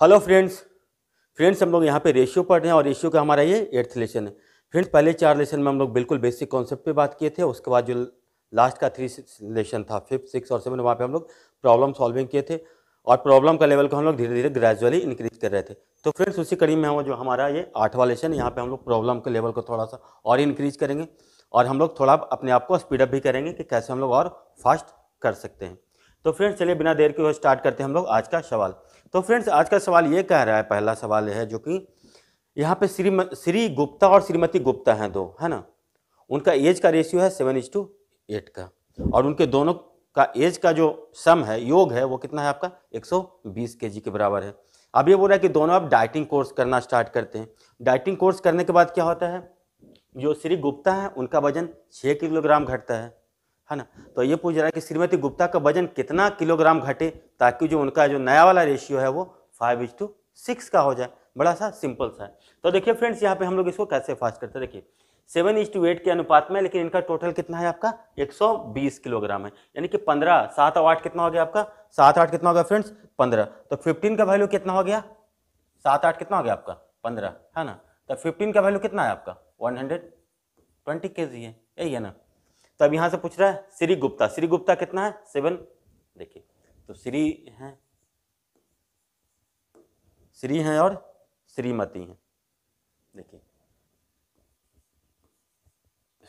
Hello friends हम लोग यहाँ पे रेशियो पढ़ रहे हैं और रेशियो का हमारा ये 8th लेसन है। फ्रेंड्स पहले 4 लेसन में हम लोग बिल्कुल बेसिक कॉन्सेप्ट पे बात किए थे। उसके बाद जो लास्ट का 3 लेसन था 5, 6 और 7 वहाँ पे हम लोग प्रॉब्लम सॉल्विंग किए थे और प्रॉब्लम का लेवल को हम लोग धीरे धीरे ग्रेजुअली इंक्रीज कर रहे थे। तो फ्रेंड्स उसी कड़ी में हम जो हमारा ये 8वां लेसन, यहाँ पे हम लोग प्रॉब्लम के लेवल को थोड़ा सा और इंक्रीज करेंगे और हम लोग थोड़ा अपने आप को स्पीडअप भी करेंगे कि कैसे हम लोग और फास्ट कर सकते हैं। तो फ्रेंड्स चलिए बिना देर के हुए स्टार्ट करते हैं हम लोग आज का सवाल। तो फ्रेंड्स आज का सवाल ये कह रहा है, पहला सवाल है जो कि यहाँ पे श्री गुप्ता और श्रीमती गुप्ता हैं दो, है ना। उनका एज का रेशियो है 7:8 का और उनके दोनों का एज का जो सम है, योग है, वो कितना है आपका 120 kg के बराबर है। अब ये बोल रहा है कि दोनों आप डाइटिंग कोर्स करना स्टार्ट करते हैं। डाइटिंग कोर्स करने के बाद क्या होता है, जो श्री गुप्ता है उनका वजन 6 किलोग्राम घटता है ना। तो ये पूछ रहा है कि श्रीमती गुप्ता का वजन कितना किलोग्राम घटे ताकि जो उनका जो नया वाला रेशियो है वो 5:6 का हो जाए। बड़ा सा सिंपल सा है। तो देखिए फ्रेंड्स यहाँ पे हम लोग इसको कैसे फास्ट करते हैं। देखिए 7:8 के अनुपात में, लेकिन इनका टोटल कितना है आपका 120 किलोग्राम है, यानी कि 15 7 और 8 कितना हो गया आपका 7 8 कितना हो गया फ्रेंड्स 15। तो 15 का वैल्यू कितना हो गया 7 8 कितना हो गया आपका 15, है ना। तो 15 का वैल्यू कितना है आपका 120 kg है, यही है ना। तो अब यहाँ से पूछ रहा है श्री गुप्ता कितना है 7, देखिए तो श्री हैं और श्रीमती हैं। देखिए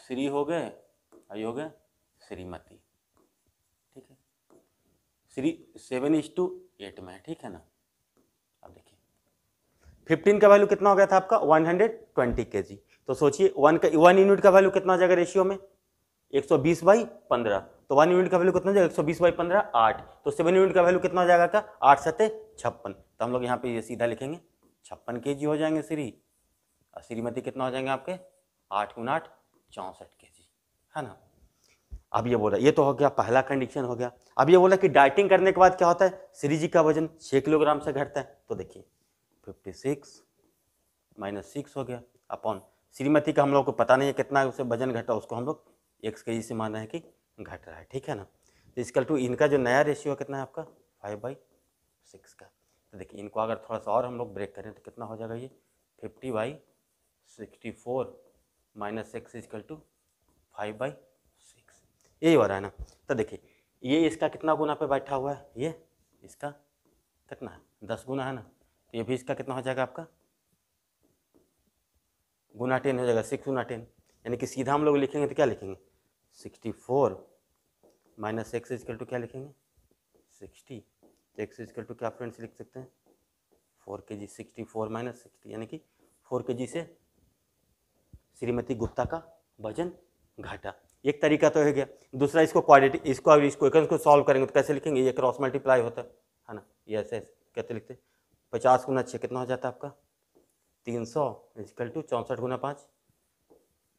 श्री हो गए और ये हो गए श्रीमती, ठीक है। श्री 7:8 में, ठीक है ना। अब देखिए 15 का वैल्यू कितना हो गया था आपका 120 kg। तो सोचिए 1 यूनिट का वैल्यू कितना हो जाएगा रेशियो में 120/15। तो 1 यूनिट का वैल्यू कितना हो जाएगा 120/15 8। तो 7 यूनिट का वैल्यू कितना हो जाएगा का 8 7 56। तो हम लोग यहाँ पे ये सीधा लिखेंगे 56 kg हो जाएंगे श्री, और श्रीमती कितना हो जाएंगे आपके 8 × 8 64 kg, है ना। अब ये बोला, ये तो हो गया पहला कंडीशन हो गया। अब ये बोला कि डाइटिंग करने के बाद क्या होता है, श्री जी का वजन 6 किलोग्राम से घटता है। तो देखिए 56 - 6 हो गया अपॉन श्रीमती का हम लोग को पता नहीं है कितना उसे वजन घटा, उसको हम लोग 1 kg से माना है कि घट रहा है, ठीक है ना। तो इसकल टू इनका जो नया रेशियो कितना है आपका 5/6 का। तो देखिए इनको अगर थोड़ा सा और हम लोग ब्रेक करें तो कितना हो जाएगा ये 50/64 - 6 = 5/6, यही हो रहा है ना। तो देखिए ये इसका कितना गुना पे बैठा हुआ है, ये इसका कितना है 10 गुना, है ना। तो ये भी इसका कितना हो जाएगा आपका गुना 10 हो जाएगा 6 गुना 10, यानी कि सीधा हम लोग लिखेंगे तो क्या लिखेंगे 64 - 6 = क्या लिखेंगे 60। x = क्या फ्रेंड्स लिख सकते हैं 4 kg 64 - 60, यानी कि 4 kg से श्रीमती गुप्ता का वजन घटा। एक तरीका तो हो गया। दूसरा इसको क्वाड्रेटिक, इसको सॉल्व करेंगे तो कैसे लिखेंगे, ये क्रॉस मल्टीप्लाई होता है ना। ये ऐसे कैसे लिखते हैं 50 × 6 कितना हो जाता है आपका 300 = 64 × 5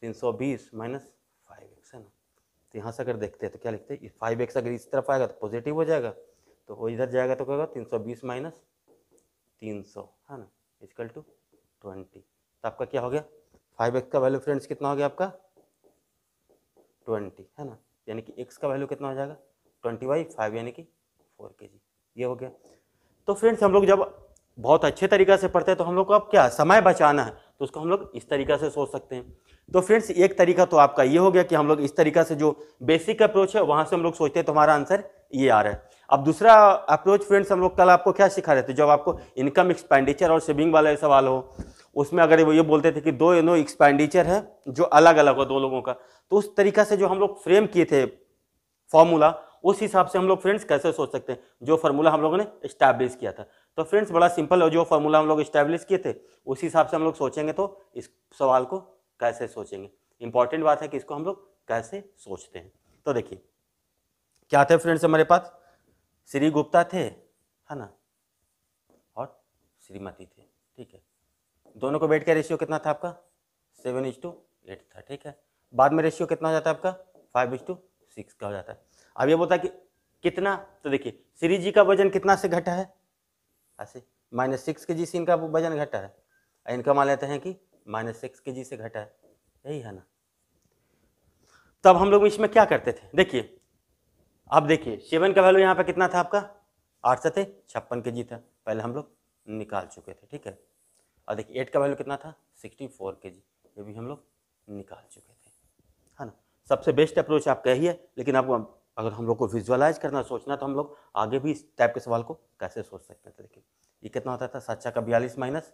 320 - 5x, है ना। तो यहाँ से अगर देखते हैं तो क्या लिखते हैं 5x, अगर इस तरफ आएगा तो पॉजिटिव हो जाएगा, तो वो इधर जाएगा तो क्या होगा 320 - 300, है ना, इजकल टू 20। तो आपका क्या हो गया 5x का वैल्यू फ्रेंड्स कितना हो गया आपका 20, है ना। यानी कि x का वैल्यू कितना हो जाएगा 20/5, यानी कि 4 kg, ये हो गया। तो फ्रेंड्स हम लोग जब बहुत अच्छे तरीक़े से पढ़ते हैं तो हम लोग को अब क्या समय बचाना है, तो उसको हम लोग इस तरीक़े से सोच सकते हैं। तो फ्रेंड्स एक तरीका तो आपका ये हो गया कि हम लोग इस तरीक़े से जो बेसिक अप्रोच है वहाँ से हम लोग सोचते हैं तो हमारा आंसर ये आ रहा है। अब दूसरा अप्रोच फ्रेंड्स हम लोग कल आपको क्या सिखा रहे थे, जब आपको इनकम एक्सपेंडिचर और सेविंग वाला सवाल हो, उसमें अगर वो ये बोलते थे कि दोनों एक्सपेंडिचर है जो अलग अलग हो दो लोगों का, तो उस तरीका से जो हम लोग फ्रेम किए थे फॉर्मूला, उस हिसाब से हम लोग फ्रेंड्स कैसे सोच सकते हैं जो फॉर्मूला हम लोगों ने इस्टेब्लिश किया था। तो फ्रेंड्स बड़ा सिंपल है, जो फॉर्मूला हम लोग इस्टेब्लिश किए थे उस हिसाब से हम लोग सोचेंगे तो इस सवाल को कैसे सोचेंगे। इंपॉर्टेंट बात है कि इसको हम लोग कैसे सोचते हैं। तो देखिए क्या थे फ्रेंड्स हमारे पास, श्री गुप्ता थे, है ना, और श्रीमती थे, ठीक है। दोनों को वेट का रेशियो कितना था आपका 7:8 था, ठीक है। बाद में रेशियो कितना हो जाता है आपका 5:6 का हो जाता है। अब ये बोलता है कि कितना, तो देखिए श्री जी का वजन कितना से घटा है ऐसे -6 kg से इनका वजन घटा है, इनका मान लेते हैं कि -6 kg से घटा है, यही है ना। तब हम लोग इसमें क्या करते थे, देखिए अब देखिए 7 का वैल्यू यहाँ पर कितना था आपका 8 × 56 kg था, पहले हम लोग निकाल चुके थे, ठीक है। और देखिए 8 का वैल्यू कितना था 64 kg, ये भी हम लोग निकाल चुके थे, है ना। सबसे बेस्ट अप्रोच आपका यही है, लेकिन आपको अगर हम लोग को विजुअलाइज करना सोचना तो हम लोग आगे भी इस टाइप के सवाल को कैसे सोच सकते थे। देखिए ये कितना होता था 7 का 42 माइनस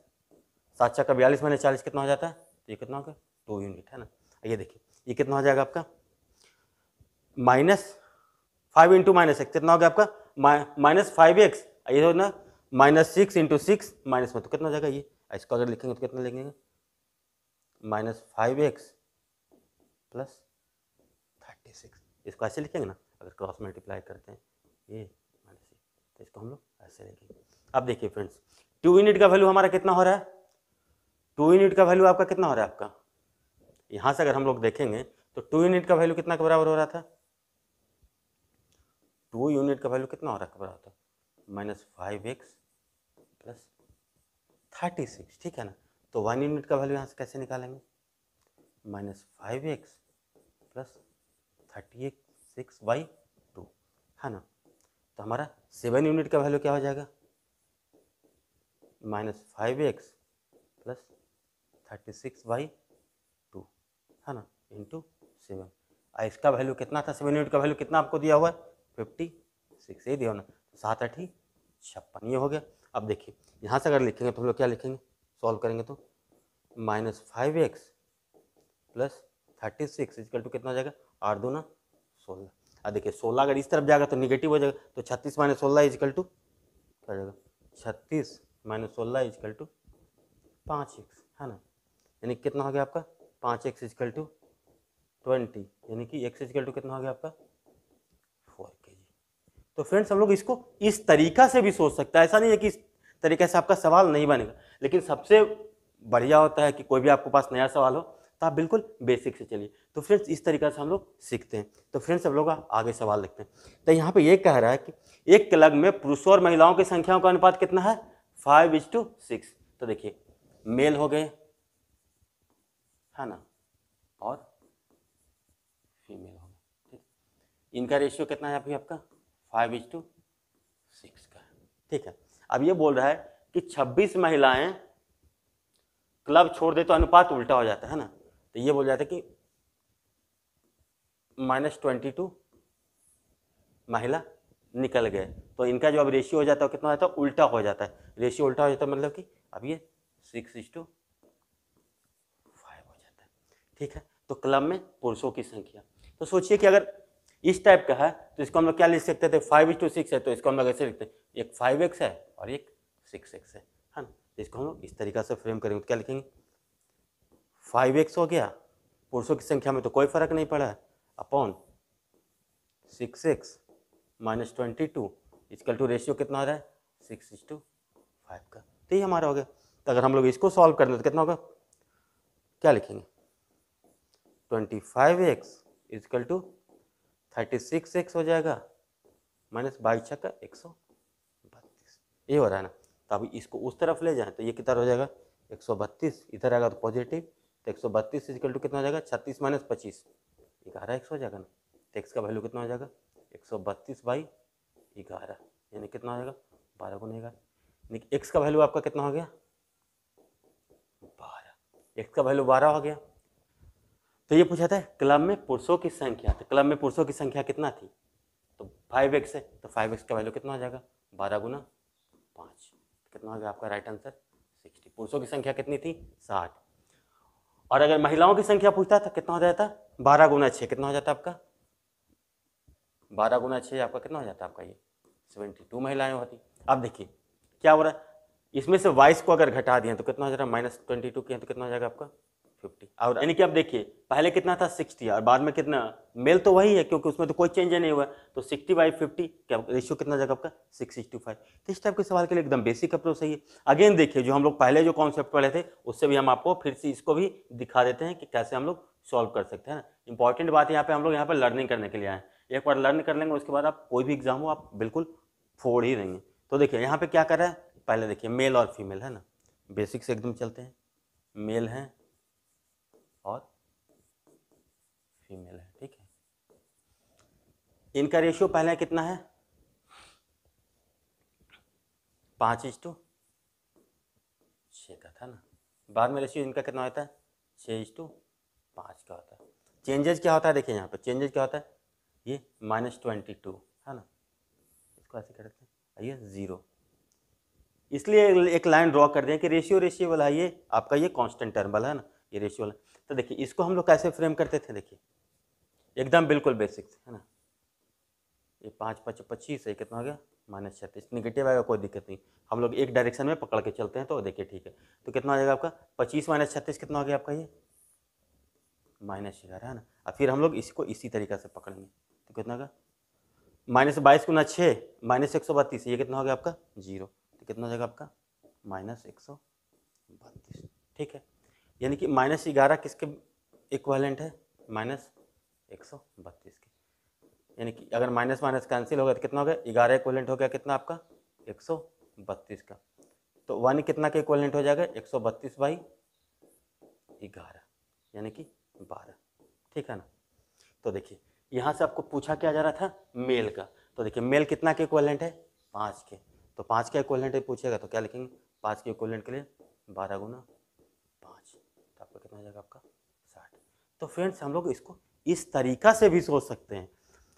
7 का 42 - 40 कितना हो जाता है, तो ये कितना होगा 2 यूनिट, है ना। ये देखिए ये कितना हो जाएगा आपका -5 × -1 कितना हो गया आपका -5x, ये हो ना -6 × 6 माइनस में, तो कितना हो जाएगा ये, इसको अगर लिखेंगे तो कितना लिखेंगे -5x + 36, इसको ऐसे लिखेंगे ना, अगर क्रॉस मल्टीप्लाई करते हैं ये माइनस, तो इसको हम लोग ऐसे लिखेंगे। अब देखिए फ्रेंड्स 2 यूनिट का वैल्यू हमारा कितना हो रहा है, 2 यूनिट का वैल्यू आपका कितना हो रहा है आपका, यहाँ से अगर हम लोग देखेंगे तो 2 यूनिट का वैल्यू कितना के बराबर हो रहा था, 2 यूनिट का वैल्यू कितना हो रहा था -5x + 36, ठीक है ना। तो 1 यूनिट का वैल्यू यहाँ से कैसे निकालेंगे -5x + 36/2, है ना। तो हमारा 7 यूनिट का वैल्यू क्या हो जाएगा -5x + 36/2, है ना, × 7। इसका वैल्यू कितना था, 7 यूनिट का वैल्यू कितना आपको दिया हुआ है 56, ये दिया ना, 7 × 8 = 56, ये हो गया। अब देखिए यहाँ से अगर लिखेंगे तो हम लोग क्या लिखेंगे, सॉल्व करेंगे तो -5x + 36 इक्वल टू कितना हो जाएगा 8 × 2 = 16। अब देखिए 16 अगर इस तरफ जाएगा तो निगेटिव हो जाएगा, तो 36 - 16 इक्वल टू क्या हो जाएगा 36 - 16 इक्वल टू 5x, है ना। यानी कितना हो गया आपका 5x इक्वल टू 20, यानी कि x इक्वल टू कितना हो गया आपका 4 kg। तो फ्रेंड्स हम लोग इसको इस तरीका से भी सोच सकते हैं, ऐसा नहीं है कि इस तरीके से आपका सवाल नहीं बनेगा, लेकिन सबसे बढ़िया होता है कि कोई भी आपके पास नया सवाल हो तो आप बिल्कुल बेसिक से चलिए। तो फ्रेंड्स इस तरीके से हम लोग सीखते हैं। तो फ्रेंड्स हम लोग आगे सवाल देखते हैं। तो यहाँ पे ये कह रहा है कि एक क्लब में पुरुषों और महिलाओं की संख्याओं का अनुपात कितना है 5:6। तो देखिए मेल हो गए, है ना, और फीमेल हो गए, ठीक। इनका रेशियो कितना है अभी आपका 5:6 का, ठीक है। अब ये बोल रहा है कि 26 महिलाएं क्लब छोड़ दे तो अनुपात उल्टा हो जाता है ना। तो ये बोल जाता है कि -22 महिला निकल गए, तो इनका जो अब रेशियो हो जाता है कितना हो जाता है, उल्टा हो जाता है, रेशियो उल्टा हो जाता है, मतलब कि अब ये 6:5 हो जाता है, ठीक है। तो क्लब में पुरुषों की संख्या, तो सोचिए कि अगर इस टाइप का है तो इसको हम लोग क्या लिख सकते थे, 5:6 है, तो इसको हम लोग ऐसे लिखते हैं, एक 5x है और एक 6x है, है ना। तो इसको हम लोग इस तरीका से फ्रेम करेंगे तो क्या लिखेंगे 5x हो गया, पुरुषों की संख्या में तो कोई फर्क नहीं पड़ा, upon 6x - 22 equal to ratio कितना हो रहा है 6:5 का, तो ये हमारा हो गया। तो अगर हम लोग इसको सॉल्व कर लें तो कितना होगा, क्या लिखेंगे 25x इक्वल टू 36x हो जाएगा -22 का 132, ये हो रहा है ना। तो अब इसको उस तरफ ले जाएं तो ये कितना हो जाएगा 132, इधर आएगा तो पॉजिटिव, तो 132 इक्वल टू कितना हो जाएगा 36 - 25, 11x हो जाएगा ना। तो x का वैल्यू कितना हो जाएगा 132/11, यानी कितना हो जाएगा 12 × 11, यानी x का वैल्यू आपका कितना हो गया 12, x का वैल्यू 12 हो गया। तो ये पूछा था क्लब में पुरुषों की संख्या, तो क्लब में पुरुषों की संख्या कितना थी, तो 5x है, तो 5x का वैल्यू कितना हो जाएगा 12 × 5, कितना हो गया आपका राइट आंसर 60। पुरुषों की संख्या कितनी थी 60, और अगर महिलाओं की संख्या पूछता था कितना हो जाता 12 × 6, कितना हो जाता आपका 12 × 6 आपका कितना हो जाता आपका ये 72 महिलाएं होती। अब देखिए क्या हो रहा है, इसमें से 22 को अगर घटा दिए तो कितना हो जाएगा -22 किया तो कितना हो जाएगा आपका 50। और यानी कि अब देखिए पहले कितना था 60 और बाद में कितना, मेल तो वही है क्योंकि उसमें तो कोई चेंज नहीं हुआ, तो 60/50 रेशियो कितना जाएगा आपका 6:5। तो इस टाइप के सवाल के लिए एकदम बेसिक अप्रोच सही है। अगेन देखिए जो हम लोग पहले जो कॉन्सेप्ट पढ़े थे उससे भी हम आपको फिर से इसको भी दिखा देते हैं कि कैसे हम लोग सॉल्व कर सकते हैं ना। इंपॉर्टेंट बात यहाँ पे हम लोग यहाँ पर लर्निंग करने के लिए आए हैं, एक बार लर्न कर लेंगे उसके बाद आप कोई भी एग्जाम हो आप बिल्कुल फोड़ ही देंगे। तो देखिए यहाँ पर क्या कर रहा है, पहले देखिए मेल और फीमेल, है ना, बेसिक से एकदम चलते हैं, मेल हैं और फीमेल है, ठीक है। इनका रेशियो पहले कितना है 5: छः का था ना। बाद में रेशियो इनका कितना होता है, 6:5 का होता है। चेंजेस क्या होता है, देखिए यहाँ पर चेंजेस क्या होता है, ये -22 है ना, इसको ऐसे कर देते हैं, ये 0। इसलिए एक लाइन ड्रॉ कर दें कि रेशियो रेशियो वाला ये आपका ये कांस्टेंट टर्मल है ना, ये रेशियो वाला। तो देखिए इसको हम लोग कैसे फ्रेम करते थे, देखिए एकदम बिल्कुल बेसिक है ना, ये 5, 5, 25 है, कितना हो गया -36। निगेटिव आएगा कोई दिक्कत नहीं, हम लोग एक डायरेक्शन में पकड़ के चलते हैं तो देखिए ठीक है। तो कितना हो जाएगा आपका 25 - 36, कितना हो गया आपका ये -11 है ना। और फिर हम लोग इसको इसी तरीके से पकड़ेंगे तो कितना होगा -22 × 6 -132, ये कितना हो गया आपका 0। तो कितना हो जाएगा आपका -132, ठीक है। यानी कि -11 किसके इक्वालेंट है, -132 के। यानी कि अगर माइनस माइनस कैंसिल होगा तो कितना हो गया 11 इक्वलेंट हो गया, कितना आपका 132 का। तो 1 कितना के इक्वलेंट हो जाएगा 132/11, यानी कि 12, ठीक है ना। तो देखिए यहाँ से आपको पूछा क्या जा रहा था, मेल का। तो देखिए मेल कितना के इक्वलेंट है, 5 के। तो 5 के इक्वलेंट पूछेगा तो क्या लिखेंगे, 5 के इक्वलेंट के लिए 12 × 5, तो आपका कितना हो जाएगा आपका 60। तो फ्रेंड्स हम लोग इसको इस तरीका से भी सोच सकते हैं,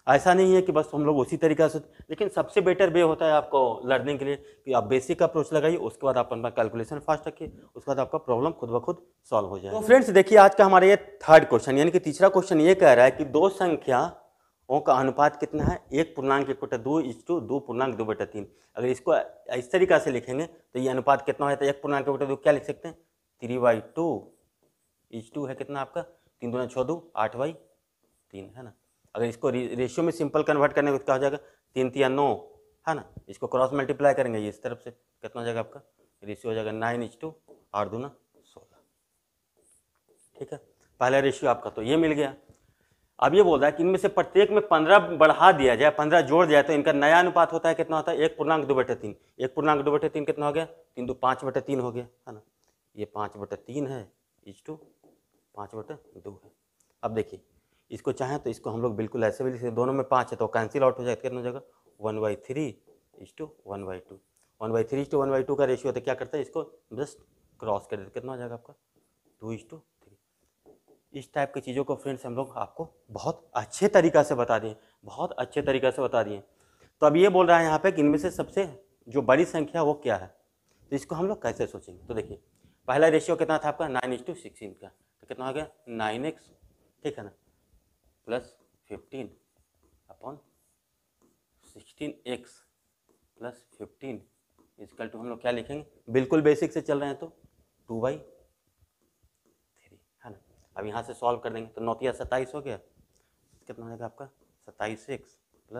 ऐसा नहीं है कि बस हम लोग उसी तरीका से। लेकिन सबसे बेटर वे होता है आपको लर्निंग के लिए कि आप बेसिक अप्रोच लगाइए, उसके बाद आप अपना कैलकुलेशन फास्ट रखिए, उसके बाद आपका प्रॉब्लम खुद ब खुद सॉल्व हो जाए। तो फ्रेंड्स देखिए आज का हमारा ये थर्ड क्वेश्चन, यानी कि तीसरा क्वेश्चन ये कह रहा है कि दो संख्याओं का अनुपात कितना है, 1.1:2 : 2.2:3। अगर इसको इस तरीका से लिखेंगे तो ये अनुपात कितना होता है, 1.1:2 क्या लिख सकते हैं 3/2 है, कितना आपका 3 × 2 = 6, 8/3 है ना। अगर इसको रेशियो में सिंपल कन्वर्ट करने को क्या हो जाएगा 3 × 3 = 9 है ना। इसको क्रॉस मल्टीप्लाई करेंगे ये इस तरफ से, कितना हो जाएगा आपका रेशियो हो जाएगा 9:2 = 8×2 = 16, ठीक है। पहला रेशियो आपका तो ये मिल गया। अब ये बोल रहा है कि इनमें से प्रत्येक में 15 बढ़ा दिया जाए, 15 जोड़ दिया तो इनका नया अनुपात होता है, कितना होता है 1.2/3। 1.2/3 कितना हो गया 3 × 2 = 5/3 हो गया है ना, ये 5/3 है, 5/2 है। अब देखिए इसको चाहें तो इसको हम लोग बिल्कुल ऐसे भी लिखते, दोनों में 5 है तो कैंसिल आउट हो जाएगा, कितना हो जाएगा 1/3 = 1/2। 1/3 = 1/2 का रेशियो तो क्या करता है, इसको जस्ट क्रॉस कर देते, कितना हो जाएगा आपका 2:3। इस टाइप की चीज़ों को फ्रेंड्स हम लोग आपको बहुत अच्छे तरीक़ा से बता दिए, बहुत अच्छे तरीक़ा से बता दिए। तो अब ये बोल रहा है यहाँ पर कि इनमें से सबसे जो बड़ी संख्या वो क्या है, तो इसको हम लोग कैसे सोचेंगे। तो देखिए पहला रेशियो कितना था आपका 9:16 का, तो कितना हो गया 9x, ठीक है ना, +15/16x + 15 = हम लोग क्या लिखेंगे, बिल्कुल बेसिक से चल रहे हैं तो 2/3 है ना। अब यहाँ से सॉल्व कर देंगे तो 9 × 27 हो गया, कितना हो जाएगा आपका 27x +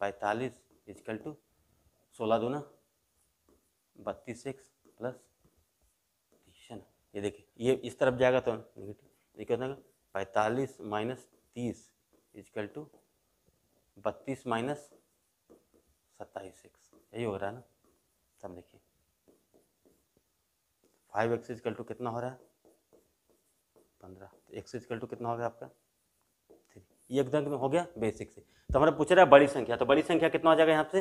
45 = 16×2 = 32x + 30 है ना। ये देखिए ये इस तरफ जाएगा तो निगेटिव, देखिए होगा 45 - 30 = 32 - 27x, यही हो रहा है ना। तब देखिए 5x = कितना हो रहा है 15, तो x = कितना हो गया आपका 3। ये एकदम हो गया बेसिक से। तो हमारा पूछ रहा है बड़ी संख्या, तो बड़ी संख्या कितना हो जाएगा यहाँ से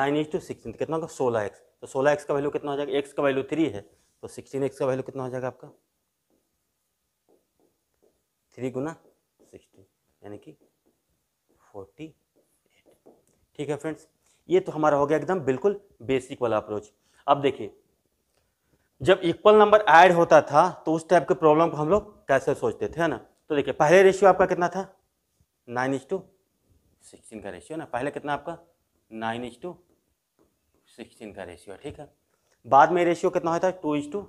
9:16, कितना होगा 16x। तो 16x का वैल्यू कितना हो जाएगा, x का वैल्यू 3 है तो 16x का वैल्यू कितना हो जाएगा आपका 3 × 16 यानी कि 48, ठीक है फ्रेंड्स। ये तो हमारा हो गया एकदम बिल्कुल बेसिक वाला अप्रोच। अब देखिए जब इक्वल नंबर ऐड होता था तो उस टाइप के प्रॉब्लम को हम लोग कैसे सोचते थे, है ना। तो देखिए पहले रेशियो आपका कितना था 9:16 का रेशियो ना, पहले कितना आपका 9:16 का रेशियो, ठीक है। बाद में रेशियो कितना होता है 2:3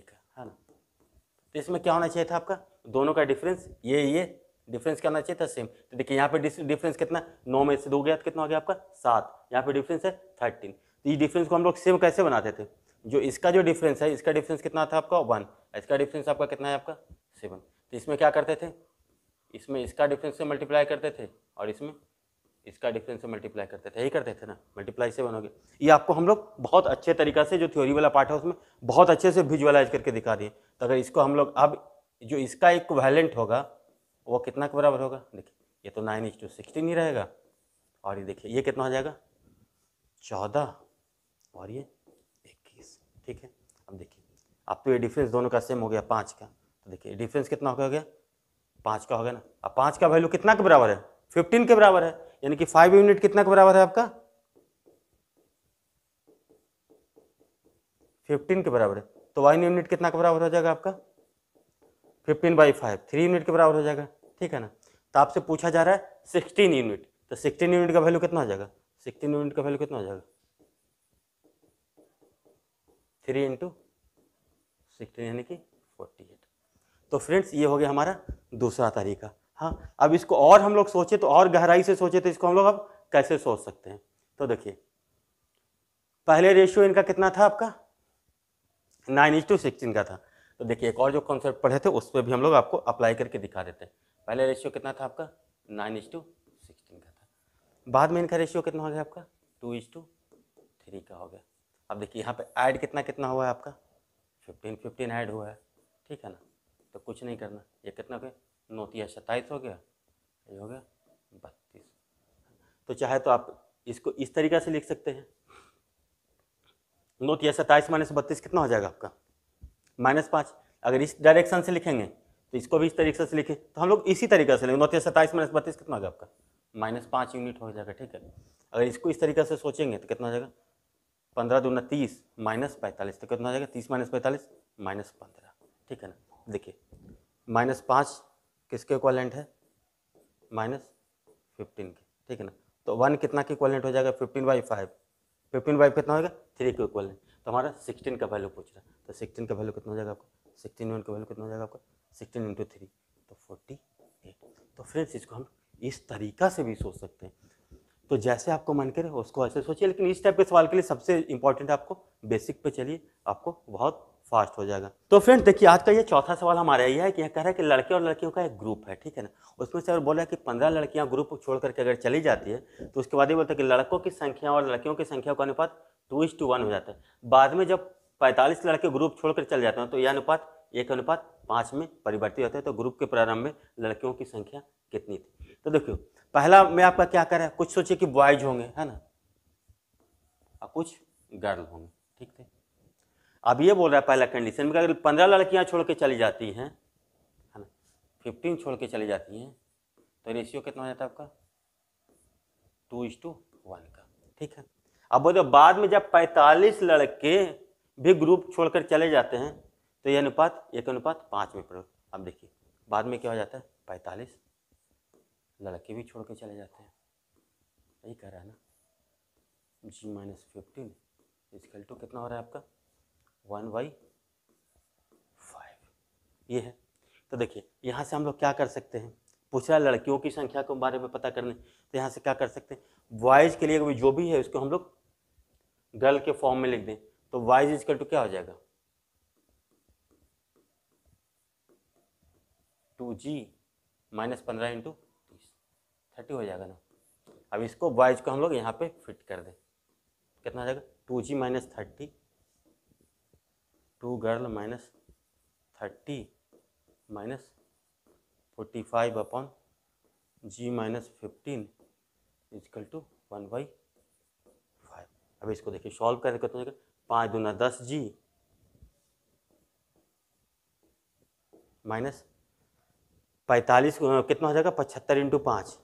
का, है ना। तो इसमें क्या होना चाहिए था आपका, दोनों का डिफरेंस, ये डिफरेंस क्या होना चाहिए था सेम। तो देखिए यहाँ पे डिफरेंस कितना 9 में से 2 गया तो कितना हो गया आपका 7, यहाँ पे डिफरेंस है 13। तो ये डिफरेंस को हम लोग सेम कैसे बनाते थे, जो इसका जो डिफरेंस है, इसका डिफरेंस कितना था आपका 1, इसका डिफरेंस आपका कितना है आपका 7। तो इसमें क्या करते थे, इसमें इसका डिफरेंस से मल्टीप्लाई करते थे और इसमें इसका डिफरेंस से मल्टीप्लाई करते थे, यही करते थे ना, मल्टीप्लाई 7 हो गया। ये आपको हम लोग बहुत अच्छे तरीका से जो थ्योरी वाला पार्ट है उसमें बहुत अच्छे से विजुअलाइज करके दिखा दिए। तो अगर इसको हम लोग अब जो इसका इक्विवेलेंट होगा वो कितना के बराबर होगा, देखिए ये तो 9:16 ही रहेगा, और ये देखिए ये कितना हो जाएगा 14 और ये 1, ठीक है। अब देखिए, अब तो ये डिफरेंस दोनों का सेम हो गया 5 का, तो देखिए डिफरेंस कितना हो गया, 5 का हो गया ना। अब 5 का वैल्यू कितना के बराबर है, 15 के बराबर है, यानी कि 5 यूनिट कितना के बराबर है आपका, 15 के बराबर है। तो 1 यूनिट कितना के बराबर हो जाएगा आपका, 15/5, 3 यूनिट के बराबर हो जाएगा, ठीक है ना। तो आपसे पूछा जा रहा है 16 यूनिट, तो 16 यूनिट का वैल्यू कितना हो जाएगा, 16 यूनिट का वैल्यू कितना हो जाएगा, 3 × 16 यानी कि 48। तो फ्रेंड्स ये हो गया हमारा दूसरा तरीका। हाँ, अब इसको और हम लोग सोचे तो और गहराई से सोचे तो इसको हम लोग अब कैसे सोच सकते हैं। तो देखिए पहले रेशियो इनका कितना था आपका, 9:16 का था। तो देखिए एक और जो कॉन्सेप्ट पढ़े थे उस पर भी हम लोग आपको अप्लाई करके दिखा देते हैं। पहले रेशियो कितना था आपका, 9:16 का था। बाद में इनका रेशियो कितना हो गया आपका, 2:3 का हो गया। अब देखिए यहाँ पे ऐड कितना कितना हुआ है आपका, 15 ऐड हुआ है, ठीक है ना। तो कुछ नहीं करना, ये कितना हो गया, 9 × 27 हो गया, ये हो गया 32। तो चाहे तो आप इसको इस तरीका से लिख सकते हैं, 9 × 27 -32 कितना हो जाएगा आपका, -5। अगर इस डायरेक्शन से लिखेंगे तो इसको भी इस तरीके से लिखें, तो हम लोग इसी तरीके से लिखेंगे, 9 × 27 -32 कितना हो जाएगा आपका, -5 यूनिट हो जाएगा, ठीक है। अगर इसको इस तरीके से सोचेंगे तो कितना हो जाएगा, 15×2 = 30 -45, तो कितना हो जाएगा, 30 - 45 -15, ठीक है ना। देखिए -5 किसके इक्वालेंट है, -15 के, ठीक है ना। तो 1 कितना के इक्वालेंट हो जाएगा, 15/5, 15/5 कितना होगा, 3 के इक्वालेंट। तो हमारा 16 का वैल्यू पूछ रहा है, तो 16 का वैल्यू कितना हो जाएगा आपका, 16 का वैल्यू कितना हो जाएगा आपका, 16 × 3 तो 48। तो फ्रेंड्स इसको हम इस तरीका से भी सोच सकते हैं, तो जैसे आपको मन करे उसको ऐसे सोचिए। लेकिन इस टाइप के सवाल के लिए सबसे इंपॉर्टेंट आपको बेसिक पे चलिए, आपको बहुत फास्ट हो जाएगा। तो फ्रेंड्स देखिए आज का ये चौथा सवाल हमारा ये है कि यह कह रहा है कि लड़के और लड़कियों का एक ग्रुप है, ठीक है ना। उसमें से अगर बोला कि 15 लड़कियां ग्रुप छोड़ करके अगर चली जाती है तो उसके बाद ये बोलता है कि लड़कों की संख्या और लड़कियों की संख्या का अनुपात 2:1 हो जाता है। बाद में जब 45 लड़के ग्रुप छोड़कर चले जाते हैं तो यह अनुपात 1:5 में परिवर्तित होता है। तो ग्रुप के प्रारंभ में लड़कियों की संख्या कितनी थी। तो देखियो पहला में आपका क्या कर रहा है, कुछ सोचिए कि बॉयज होंगे, है ना, और कुछ गर्ल होंगे, ठीक है। अब ये बोल रहा है पहला कंडीशन में अगर 15 लड़कियां छोड़ के चली जाती हैं, है ना, 15 छोड़ के चली जाती हैं, तो रेशियो कितना हो जाता है आपका, 2:1 का, ठीक है। अब बोलो बाद में जब 45 लड़के भी ग्रुप छोड़कर चले जाते हैं तो यह अनुपात 1:5 में पड़ो। अब देखिए बाद में क्या हो जाता है, 45 लड़के भी छोड़ के चले जाते हैं, यही कह रहा है ना, G - 15 इसकल टू कितना हो रहा है आपका, 1/5 ये है। तो देखिए यहाँ से हम लोग क्या कर सकते हैं, पूछ रहा है लड़कियों की संख्या के बारे में पता करने, तो यहाँ से क्या कर सकते हैं, बॉयज के लिए जो भी है उसको हम लोग गर्ल के फॉर्म में लिख दें, तो बॉयज इसकल टू क्या हो जाएगा, 2G - 15 × 30 30 हो जाएगा ना। अब इसको बॉयज को हम लोग यहाँ पे फिट कर दें, कितना हो जाएगा, 2G - 30 2 गर्ल - 30 -45 अपॉन G - 15 = 1/5। अब इसको देखिए सॉल्व करें कितना हो जाएगा, 5×2 = 10G -45 कितना हो जाएगा, 75 × 5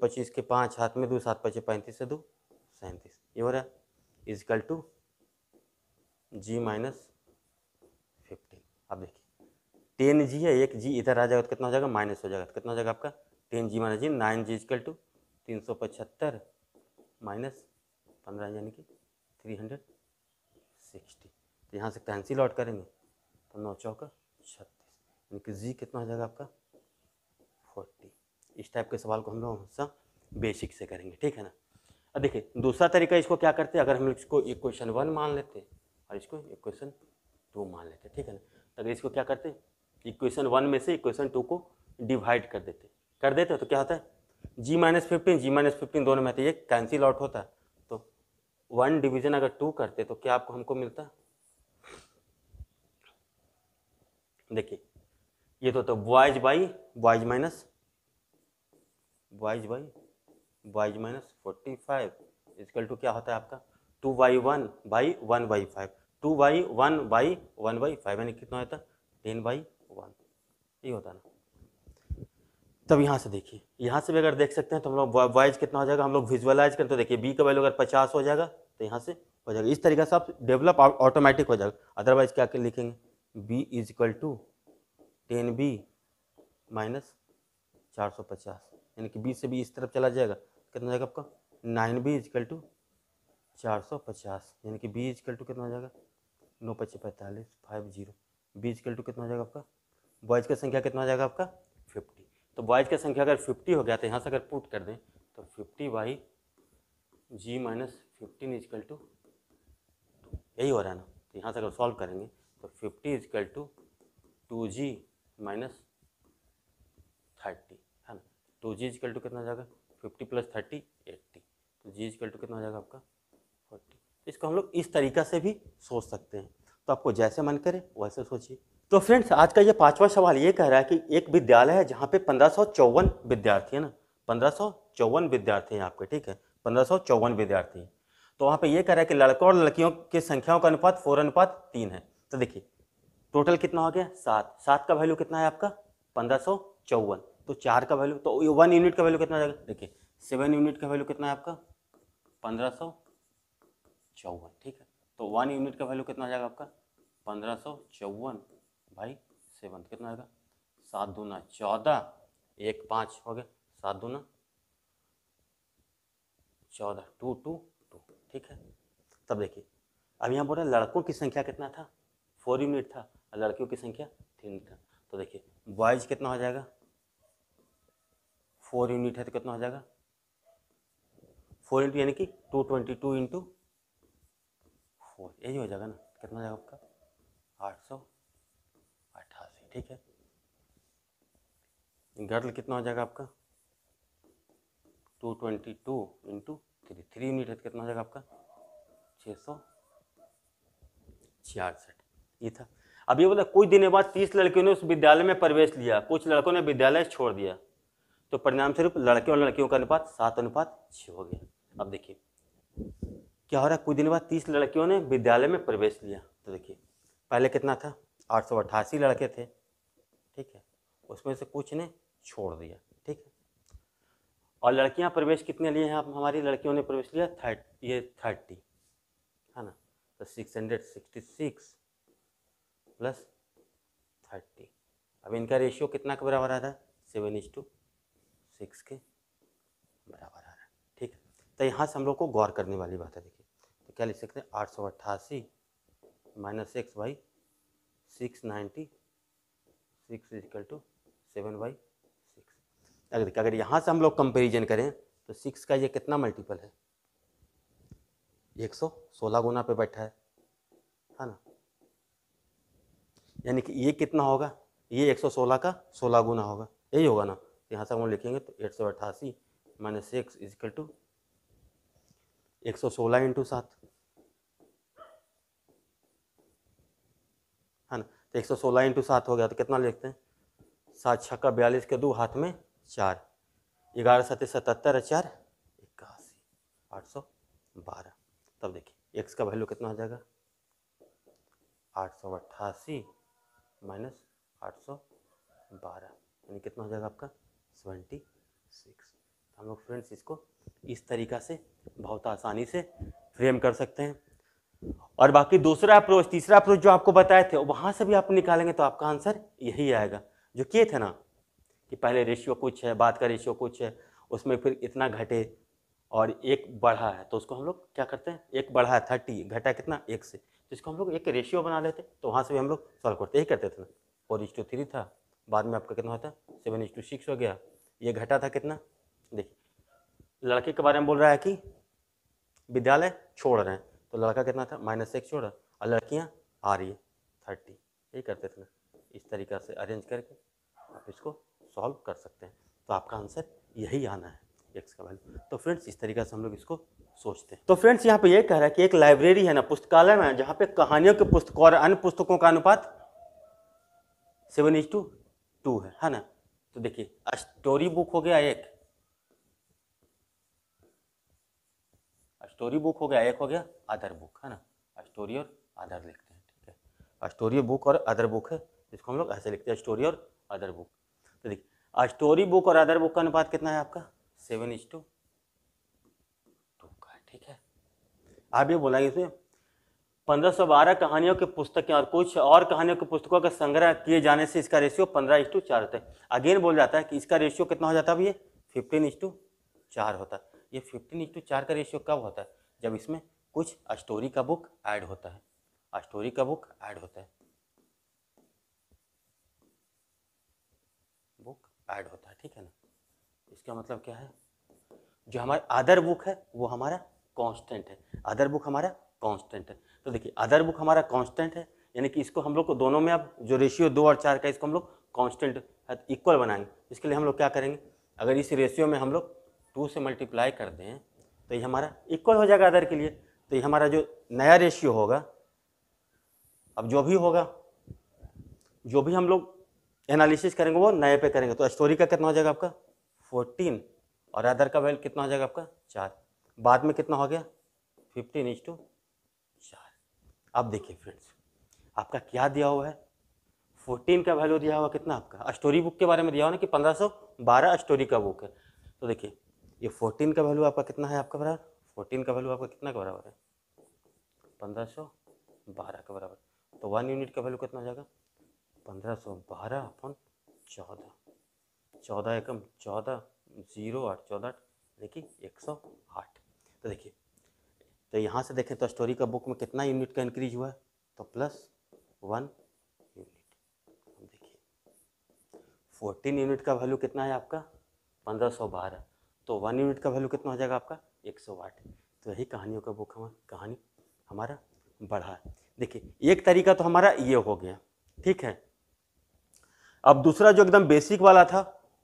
25 के 5 हाथ में 2 7 25 × 35 से 2 37 ये हो रहा है = G - 15। अब देखिए 10G है, 1G इधर आ जाएगा तो कितना हो जाएगा, माइनस हो जाएगा, तो कितना हो जाएगा आपका, 10G - G 9G = 375 -15 यानी कि 360। तो यहाँ से कैंसिल आउट करेंगे तो 9 × 4 = 36 यानी जी कितना हो जाएगा आपका, 40। इस टाइप के सवाल को हम लोग हमेशा बेसिक से करेंगे, ठीक है ना। अब देखिए दूसरा तरीका इसको क्या करते हैं, अगर हम इसको इक्वेशन 1 मान लेते और इसको इक्वेशन 2 मान लेते, ठीक है ना। तो अगर इसको क्या करते, इक्वेशन 1 में से इक्वेशन 2 को डिवाइड कर देते तो क्या होता है, G - 15 दोनों में आते, ये कैंसिल आउट होता है। तो 1 डिवीज़न अगर 2 करते तो क्या आपको हमको मिलता, देखिए ये तो boys by boys minus 45 equal to क्या होता है आपका, 2/1/1/5। 2/1/1/5 यानी कितना होता है 10/1, ये होता है ना। तब यहाँ से देखिए, यहाँ से भी अगर देख सकते हैं तो हम लोग वाइज कितना हो जाएगा, हम लोग विजुअलाइज करते तो देखिए बी का वैल्यू अगर 50 हो जाएगा तो यहाँ से हो जाएगा। इस तरीके से आप डेवलप ऑटोमेटिक हो जाएगा। अदरवाइज क्या लिखेंगे B = 10B - 450 यानी कि B से B इस तरफ चला जाएगा कितना जाएगा आपका 9B = 450 यानी कि B = कितना हो जाएगा 9×45 = 50। B = कितना हो जाएगा आपका बॉयज की संख्या कितना हो जाएगा आपका 50। तो बॉयज की संख्या अगर 50 हो गया तो यहाँ से अगर पुट कर दें तो 50/G - 15 = 2, यही हो रहा है ना। तो यहाँ से अगर सॉल्व करेंगे तो 50 = 2G - 30 है ना। 2G = कितना हो जाएगा 50 + 30 = 80। तो G = कितना हो जाएगा आपका 40। इसको हम लोग इस तरीका से भी सोच सकते हैं, तो आपको जैसे मन करे वैसे सोचिए। तो फ्रेंड्स आज का ये 5वां सवाल ये कह रहा है कि एक विद्यालय है जहाँ पे 1554 विद्यार्थी है ना, 1554 विद्यार्थी हैं आपके, ठीक है 1554 विद्यार्थी हैं। तो वहाँ पे ये कह रहा है कि लड़कों और लड़कियों की संख्याओं का अनुपात 4:3 है। तो देखिए टोटल कितना हो गया 7, 7 का वैल्यू कितना है आपका 1554, तो 4 का वैल्यू तो 1 यूनिट का वैल्यू कितना हो जाएगा देखिए 7 यूनिट का वैल्यू कितना है आपका 1554, ठीक है। तो 1 यूनिट का वैल्यू कितना हो जाएगा आपका 1554/7 कितना आएगा 7×2 = 14, 1×5 हो गया 7×2 = 14, 2×2 = 2, ठीक है। तब देखिए अब यहाँ बोल रहे लड़कों की संख्या कितना था 4 यूनिट था और लड़कियों की संख्या 3 यूनिट था। तो देखिए बॉयज कितना हो जाएगा 4 यूनिट है तो कितना हो जाएगा 4 यानी कि 222 × 4, यही हो जाएगा ना कितना हो जाएगा आपका 888, ठीक है। गर्ल कितना हो जाएगा आपका 222 × 3, 3 यूनिट है तो कितना हो जाएगा आपका 666, ये था। अब ये बोला कुछ दिनों बाद 30 लड़कियों ने उस विद्यालय में प्रवेश लिया, कुछ लड़कों ने विद्यालय छोड़ दिया, तो परिणाम स्वरूप लड़के और लड़कियों का अनुपात 7:6 हो गया। अब देखिए क्या हो रहा है, कुछ दिन बाद 30 लड़कियों ने विद्यालय में प्रवेश लिया। तो देखिए पहले कितना था 888 लड़के थे, ठीक है, उसमें से कुछ ने छोड़ दिया, ठीक है। और लड़कियां प्रवेश कितने लिए हैं हमारी लड़कियों ने प्रवेश लिया 30 है ना, तो 666 + 30। अब इनका रेशियो कितना के बराबर आ रहा है 7:6 के बराबर आ रहा है, ठीक है। तो यहाँ से हम लोग को गौर करने वाली बात है, देखिए तो क्या लिख सकते हैं 888 - x/696 = 7/6। अगर यहाँ से हम लोग कंपेरिजन करें तो 6 का ये कितना मल्टीपल है 116 गुना पे बैठा है ना, यानी कि ये कितना होगा ये 116 का 16 गुना होगा, यही होगा ना। यहाँ से हम लिखेंगे तो 888 - x = 116 × 7 है ना। तो 116 × 7 हो गया तो कितना लिखते हैं 7×6 = 42 के 2 हाथ में 4, 11×7 = 77 और 4 = 81, 812। तब देखिए x का वैल्यू कितना हो जाएगा 888 - 812 यानी कितना हो जाएगा आपका 76। हम लोग फ्रेंड्स इसको इस तरीका से बहुत आसानी से फ्रेम कर सकते हैं। और बाकी दूसरा अप्रोच तीसरा अप्रोच जो आपको बताए थे वहाँ से भी आप निकालेंगे तो आपका आंसर यही आएगा जो किए थे ना, कि पहले रेशियो कुछ है बाद का रेशियो कुछ है, उसमें फिर इतना घटे और एक बढ़ा है तो उसको हम लोग क्या करते हैं एक बढ़ा है 30 घटा कितना 1 से, तो इसको हम लोग एक रेशियो बना लेते तो वहाँ से भी हम लोग सॉल्व करते ही करते थे ना। 4:3 था, बाद में आपका कितना होता है 7:6 हो गया, ये घटा था कितना। देखिए लड़के के बारे में बोल रहा है कि विद्यालय छोड़ रहे हैं तो लड़का कितना था -1 छोड़ा और लड़कियाँ आ रही है 30, यही करते थे ना। इस तरीक़ा से अरेंज करके आप इसको सॉल्व कर सकते हैं, तो आपका आंसर यही आना है x का वैल्यू। तो फ्रेंड्स इस तरीके से हम लोग इसको सोचते हैं। तो फ्रेंड्स यहाँ पे ये कह रहा है कि एक लाइब्रेरी है ना पुस्तकालय में जहाँ पे कहानियों की पुस्तकों और अन्य पुस्तकों का अनुपात 7:2 है ना। तो देखिए स्टोरी बुक हो गया एक, स्टोरी बुक हो गया एक हो गया अदर बुक है ना, स्टोरी और अदर लिखते हैं। ठीक है, स्टोरी बुक और अदर बुक है, इसको हम लोग ऐसे लिखते हैं स्टोरी और अदर बुक। तो देखिए स्टोरी बुक और अदर बुक का अनुपात कितना है आपका 7:2 का। ठीक है, आप ये बोला इसमें 1512 कहानियों की पुस्तकें और कुछ और कहानियों की पुस्तकों का संग्रह किए जाने से इसका रेशियो 15:4 होता है। अगेन बोल जाता है कि इसका रेशियो कितना हो जाता है, अब ये 15:4 होता है। ये 15:4 का रेशियो कब होता है, जब इसमें कुछ स्टोरी का बुक ऐड होता है, स्टोरी का बुक ऐड होता है, बुक ऐड होता है। ठीक है ना, इसका मतलब क्या है, जो हमारा अदर बुक है वो हमारा कांस्टेंट है, अदर बुक हमारा कांस्टेंट है। तो देखिए अदर बुक हमारा कांस्टेंट है, यानी कि इसको हम लोग को दोनों में अब जो रेशियो 2 और 4 का, इसको हम लोग कांस्टेंट इक्वल बनाएंगे। इसके लिए हम लोग क्या करेंगे, अगर इस रेशियो में हम लोग 2 से मल्टीप्लाई कर दें तो ये हमारा इक्वल हो जाएगा अदर के लिए। तो ये हमारा जो नया रेशियो होगा, अब जो भी होगा, जो भी हम लोग एनालिसिस करेंगे वो नए पे करेंगे। तो स्टोरी का कितना हो जाएगा आपका 14 और अदर का वैल्यू कितना हो जाएगा आपका 4, बाद में कितना हो गया 15:4। अब देखिए फ्रेंड्स, आपका क्या दिया हुआ है, 14 का वैल्यू दिया हुआ कितना आपका, स्टोरी बुक के बारे में दिया हुआ ना कि 1512 स्टोरी का बुक है। तो देखिए ये 14 का वैल्यू आपका कितना है, आपका बराबर 14 का वैल्यू आपका कितना के बराबर है 1512 के बराबर। तो 1 यूनिट का वैल्यू कितना हो जाएगा 1512/14, 14 एकम 14, 0 8 14 8 108। तो देखिए, तो यहाँ से देखें तो स्टोरी का बुक में कितना यूनिट का इंक्रीज हुआ है, तो +1 यूनिट। देखिए 14 यूनिट का वैल्यू कितना है आपका 1512, तो 1 यूनिट का वैल्यू कितना हो जाएगा आपका 108। तो यही कहानियों का बुक हमारा, कहानी हमारा बढ़ा। देखिए एक तरीका तो हमारा ये हो गया। ठीक है, अब दूसरा जो एकदम बेसिक वाला था,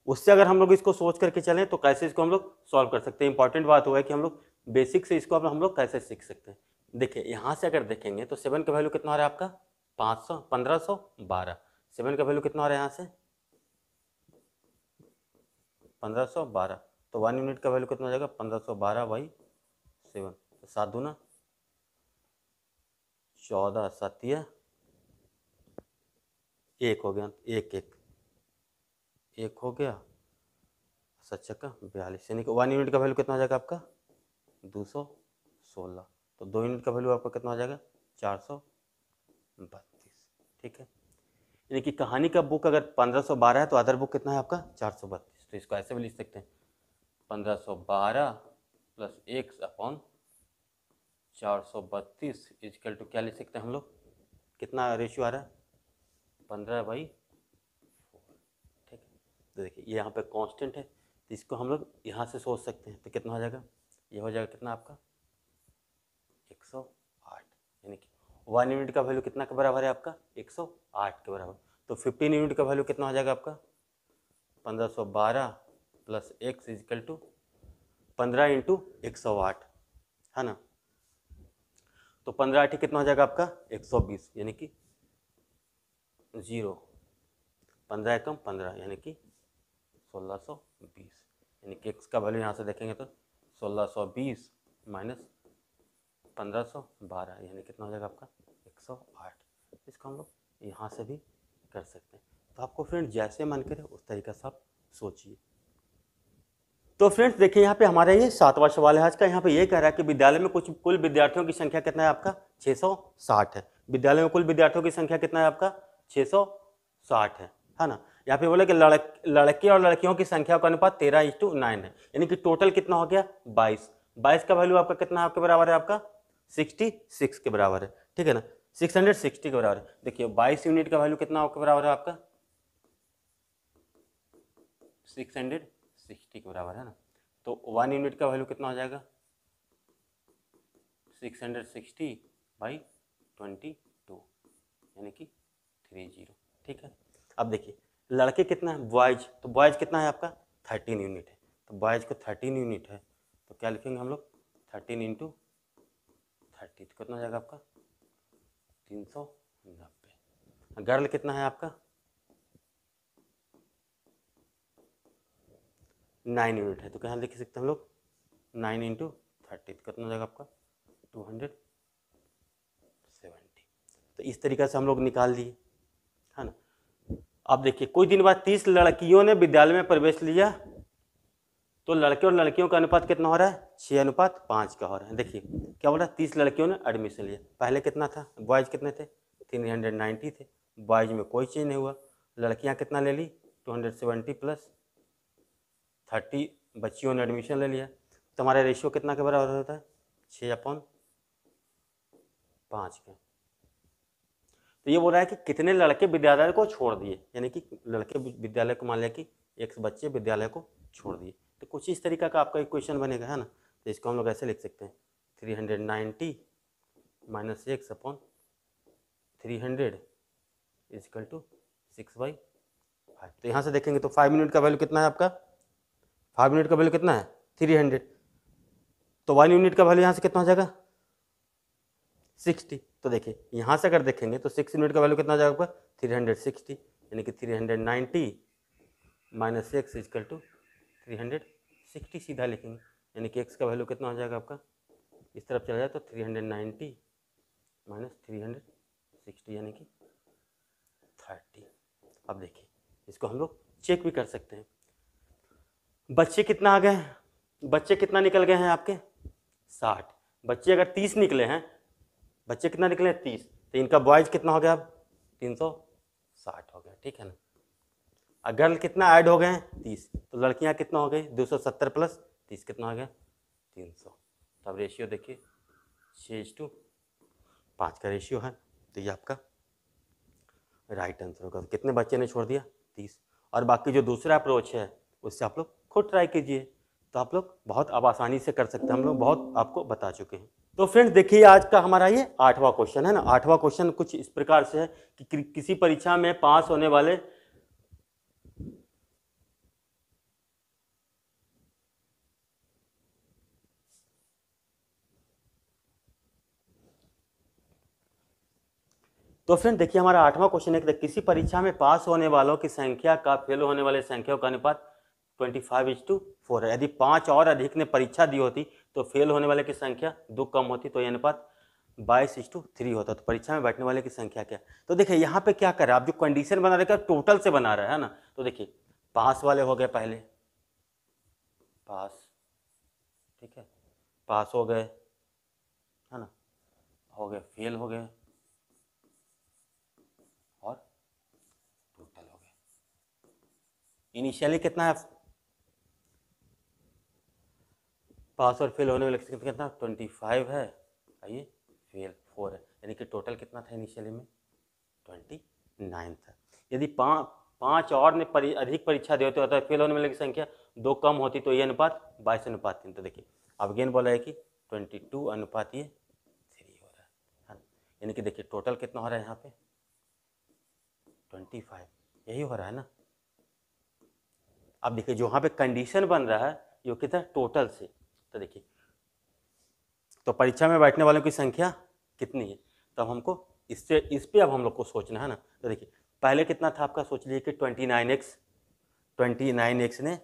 उससे अगर हम लोग इसको सोच करके चलें तो कैसे इसको हम लोग सॉल्व कर सकते हैं। इंपॉर्टेंट बात हुआ है कि हम लोग बेसिक से इसको हम लोग कैसे सीख सकते हैं। देखिए यहाँ से अगर देखेंगे तो 7 का वैल्यू कितना आ रहा है आपका 1512, 7 का वैल्यू कितना आ रहा है यहाँ से 1512। तो 1 यूनिट का वैल्यू कितना हो जाएगा 1512/7, 7 दूना 14, 7 1 हो गया, 1 1 1 हो गया, 7 छक्का 42, यानी कि 1 यूनिट का वैल्यू कितना हो जाएगा आपका 216। तो 2 यूनिट का वैल्यू आपका कितना हो जाएगा 432। ठीक है, यानी कि कहानी का बुक अगर 1512 है तो अदर बुक कितना है आपका 432। तो इसको ऐसे भी लिख सकते हैं 1512 + x/432 इजकल टू क्या लिख सकते हैं हम लोग, कितना रेशियो आ रहा है 15/4। ठीक है, तो देखिए ये यहाँ पे कांस्टेंट है, तो इसको हम लोग यहाँ से सोच सकते हैं। तो कितना हो जाएगा, ये हो जाएगा कितना आपका 108, यानी कि 1 यूनिट का वैल्यू कितना के बराबर है आपका 108 के बराबर। तो 15 यूनिट का वैल्यू कितना हो जाएगा आपका 1512 + x इजकल टू 15 × 108 है ना। तो 15 कितना हो जाएगा आपका 120, यानी कि 0, 15 एकम 15, यानी कि 1620, यानी कि x का वैल्यू यहाँ से देखेंगे तो 1620 - 1512, यानी कितना हो जाएगा आपका 108। इसको हम लोग यहाँ से भी कर सकते हैं। तो आपको फ्रेंड जैसे मन करे उस तरीका से आप सोचिए। तो फ्रेंड्स देखिए यहाँ पे हमारा ये 7वां सवाल है आज का। यहाँ पे ये कह रहा है कि विद्यालय में कुछ कुल विद्यार्थियों की संख्या कितना है आपका 660 है। विद्यालय में कुल विद्यार्थियों की संख्या कितना है आपका 660 है ना। यहाँ पे बोला कि लड़के और लड़कियों की संख्या का अनुपात 13:9 है, यानी कि टोटल कितना हो गया 22। 22 का वैल्यू आपका कितना आपके बराबर है आपका 66 के बराबर है। ठीक है ना, 660 के बराबर है। देखिए 22 यूनिट का वैल्यू कितना आपके बराबर है आपका 660 के बराबर है ना। तो 1 यूनिट का वैल्यू कितना हो जाएगा 660/22, यानी कि 30। ठीक है, अब देखिए लड़के कितना है बॉयज, तो बॉयज कितना है आपका 13 यूनिट है। तो बॉयज को 13 यूनिट है, तो क्या लिखेंगे हम लोग 13 × 30, तो कितना हो जाएगा आपका 390। गर्ल कितना है आपका 9 यूनिट है, तो क्या लिख सकते हैं हम लोग 9 × 30, तो कितना हो जाएगा आपका 270। इस तरीके से हम लोग निकाल दिए, है ना। अब देखिए कुछ दिन बाद 30 लड़कियों ने विद्यालय में प्रवेश लिया तो लड़के और लड़कियों का अनुपात कितना हो रहा है, 6:5 का हो रहा है। देखिए क्या हो रहा है, 30 लड़कियों ने एडमिशन लिया। पहले कितना था, बॉयज कितने थे, 390 थे, बॉयज में कोई चेंज नहीं हुआ। लड़कियाँ कितना ले ली, 270 प्लस 30 बच्चियों ने एडमिशन ले लिया। तुम्हारा रेशियो कितना के बराबर होता है, 6:5 का। तो ये बोल रहा है कि कितने लड़के विद्यालय को छोड़ दिए, यानी कि लड़के विद्यालय को मान लिया कि 100 बच्चे विद्यालय को छोड़ दिए। तो कुछ इस तरीका का आपका इक्वेशन बनेगा, है ना। तो इसको हम लोग ऐसे लिख सकते हैं 390 - (x/300) इज इक्वल टू 6/5। तो यहाँ से देखेंगे तो 5 मिनट का वैल्यू कितना है आपका, 5 मिनट का वैल्यू कितना है 300। तो 1 यूनिट का वैल्यू यहाँ से कितना हो जाएगा 60। तो देखिए यहाँ से अगर देखेंगे तो 6 यूनिट का वैल्यू कितना हो जाएगा आपका 360, यानी कि 390 - (x) इज इक्वल टू 360 सीधा लिखेंगे, यानी कि x का वैल्यू कितना हो जाएगा आपका, इस तरफ चला जाए तो 390 - 360 यानी कि 30। अब देखिए इसको हम लोग चेक भी कर सकते हैं। बच्चे कितना आ गए हैं, बच्चे कितना निकल गए हैं आपके 60। बच्चे अगर 30 निकले हैं, बच्चे कितना निकले हैं 30, तो इनका बॉयज कितना हो गया अब 360 हो गया, ठीक है ना। और गर्ल कितना ऐड हो गए हैं 30, तो लड़कियां कितना हो गई 270 प्लस 30 कितना हो गया 300। तो अब रेशियो देखिए 6:5 का रेशियो है। तो ये आपका राइट आंसर होगा। कितने बच्चे ने छोड़ दिया 30। और बाकी जो दूसरा अप्रोच है उससे आप लोग खुद ट्राई कीजिए, तो आप लोग बहुत अब आसानी से कर सकते हैं, हम लोग बहुत आपको बता चुके हैं। तो फ्रेंड्स देखिए आज का हमारा ये 8वां क्वेश्चन है ना। 8वां क्वेश्चन कुछ इस प्रकार से है कि किसी परीक्षा में पास होने वाले तो फ्रेंड देखिए हमारा 8वां क्वेश्चन है कि किसी परीक्षा में पास होने वालों की संख्या का फेल होने वाले संख्या का अनुपात 25:4 है। यदि 5 और अधिक ने परीक्षा दी होती तो फेल होने वाले की संख्या 2 कम होती तो यह अनुपात 22:3 होता। तो परीक्षा में बैठने वाले की संख्या क्या है, तो देखिए यहाँ पे क्या कर रहा है आप, जो कंडीशन बना रहे टोटल से बना रहा है ना। तो देखिए पास वाले हो गए पहले पास, ठीक है, पास हो गए, है ना, हो गए फेल हो गए और टोटल हो गए। इनिशियली कितना है पास और फेल होने वाले कितना 25 है, आइए फेल 4 है, यानी कि टोटल कितना था इनिशियली में 29 था। यदि 5 और ने अधिक परीक्षा दी होती तो फेल होने वाले की संख्या 2 कम होती तो ये अनुपात 22:3। तो देखिए अब अगेन बोला है कि 22:3 हो रहा है, यानी कि देखिए टोटल कितना हो रहा है यहाँ पे 25, यही हो रहा है ना। अब देखिए जो यहाँ पे कंडीशन बन रहा है ये कितना टोटल से, तो देखिए तो परीक्षा में बैठने वालों की संख्या कितनी है, तो अब हमको इससे इस पे अब हम लोग को सोचना है ना। तो देखिए पहले कितना था आपका, सोच लीजिए कि 29x ने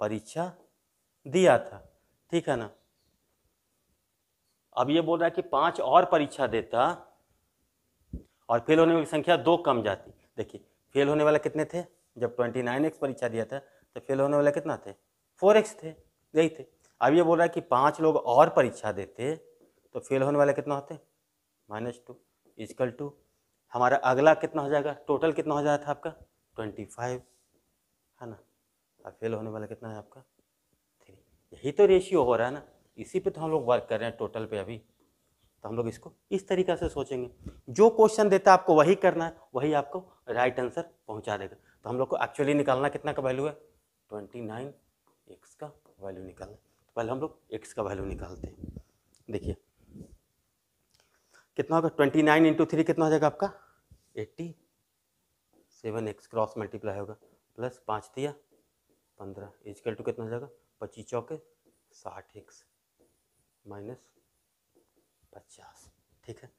परीक्षा दिया था, ठीक है ना। अब ये बोल रहा है कि 5 और परीक्षा देता और फेल होने वाली संख्या 2 कम जाती। देखिए फेल होने वाला कितने थे, जब 29x परीक्षा दिया था तो फेल होने वाला कितना थे 4x थे, यही थे। अब ये बोल रहा है कि 5 लोग और परीक्षा देते तो फेल होने वाला कितना होते -2 इजकल टू हमारा अगला कितना हो जाएगा, टोटल कितना हो जाता था आपका 25, है ना। अब फेल होने वाला कितना है आपका 3, यही तो रेशियो हो रहा है ना, इसी पे तो हम लोग वर्क कर रहे हैं टोटल पे। अभी तो हम लोग इसको इस तरीका से सोचेंगे, जो क्वेश्चन देता है आपको वही करना है, वही आपको राइट आंसर पहुँचा देगा। तो हम लोग को एक्चुअली निकालना कितना का वैल्यू है 29x का वैल्यू निकालना। पहले हम लोग x का वैल्यू निकालते हैं। देखिए कितना होगा 29 × 3 कितना हो जाएगा आपका 87x क्रॉस मल्टीप्लाई होगा, प्लस 5 × 3 = 15 इजकल टू कितना हो जाएगा 25 × 4 = 60x -50, ठीक है।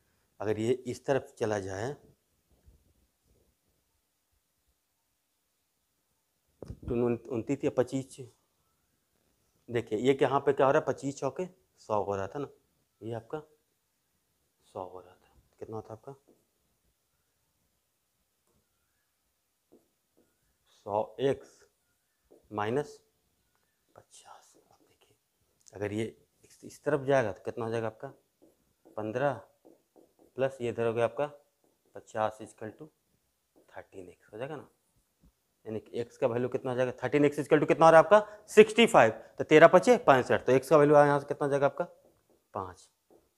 अगर ये इस तरफ चला जाए 29 या 25, देखिए ये यहाँ पे क्या हो रहा है 25 × 4 = 100 हो रहा था ना, ये आपका 100 हो रहा था, कितना था आपका 100x माइनस 50। अब देखिए अगर ये इस तरफ जाएगा तो कितना हो जाएगा आपका 15 प्लस ये इधर हो गया आपका 50 इजकल टू 13x हो जाएगा ना, यानी कि x का वैल्यू कितना हो जाएगा 13x इजकल टू कितना हो रहा है आपका 65, तो 13 × 5 = 65, तो x का वैल्यू यहाँ से कितना हो जाएगा आपका 5,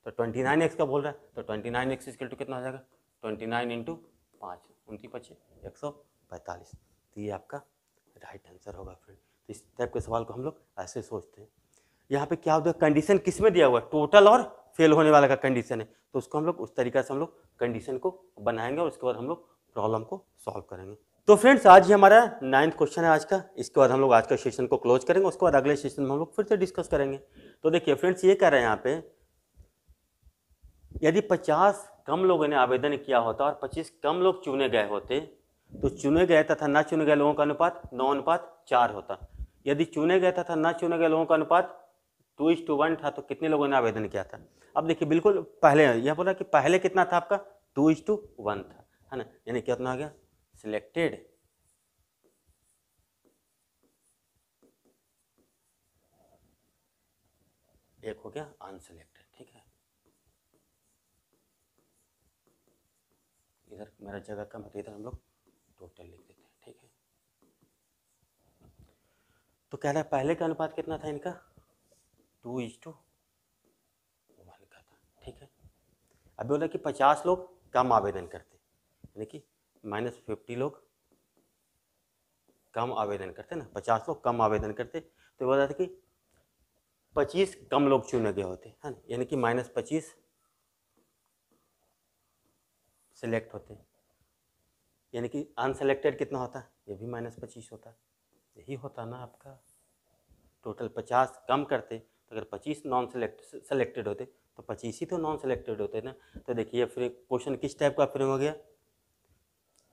तो 29x का बोल रहा है, तो 29x इजकल टू कितना हो जाएगा 29 × 5 29×5 = 145। तो ये आपका राइट आंसर होगा फ्रेंड। तो इस टाइप के सवाल को हम लोग ऐसे सोचते हैं। यहाँ पे क्या होता है, कंडीशन किस में दिया हुआ है, टोटल और फेल होने वाला का कंडीशन है, तो उसको हम लोग उस तरीका से हम लोग कंडीशन को बनाएंगे और उसके बाद हम लोग प्रॉब्लम को सॉल्व करेंगे। तो फ्रेंड्स आज ही हमारा 9th क्वेश्चन है आज का, इसके बाद हम लोग आज का सेशन को क्लोज करेंगे, उसके बाद अगले सेशन में हम लोग फिर से डिस्कस करेंगे। तो देखिए फ्रेंड्स ये कह रहे हैं यहाँ पे यदि 50 कम लोगों ने आवेदन किया होता और 25 कम लोग चुने गए होते तो चुने गए तथा ना चुने गए लोगों का अनुपात 9:4 होता। यदि चुने गए तथा ना चुने गए लोगों का अनुपात 2:1 था तो कितने लोगों ने आवेदन किया था। अब देखिए बिल्कुल पहले यह बोला कि पहले कितना था आपका 2:1 था, है ना, यानी कितना हो गया सिलेक्टेड एक हो गया अनसिलेक्टेड, ठीक है, इधर मेरा जगह कम है तो इधर हम लोग टोटल लिख देते हैं, ठीक है। तो कह रहा है पहले का अनुपात कितना था इनका 2:1 का था, ठीक है। अब बोला कि 50 लोग कम आवेदन करते, यानी कि -50 लोग कम आवेदन करते ना, 50 लोग कम आवेदन करते तो बोला था कि 25 कम लोग चुने गए होते, है ना, यानी कि -25 सेलेक्ट होते, यानी कि अनसेलेक्टेड कितना होता है ये भी -25 होता है, यही होता ना आपका टोटल। 50 कम करते तो अगर 25 नॉन सेलेक्टेड होते तो 25 ही तो नॉन सेलेक्टेड होते ना। तो देखिए फिर क्वेश्चन किस टाइप का फ्रेम हो गया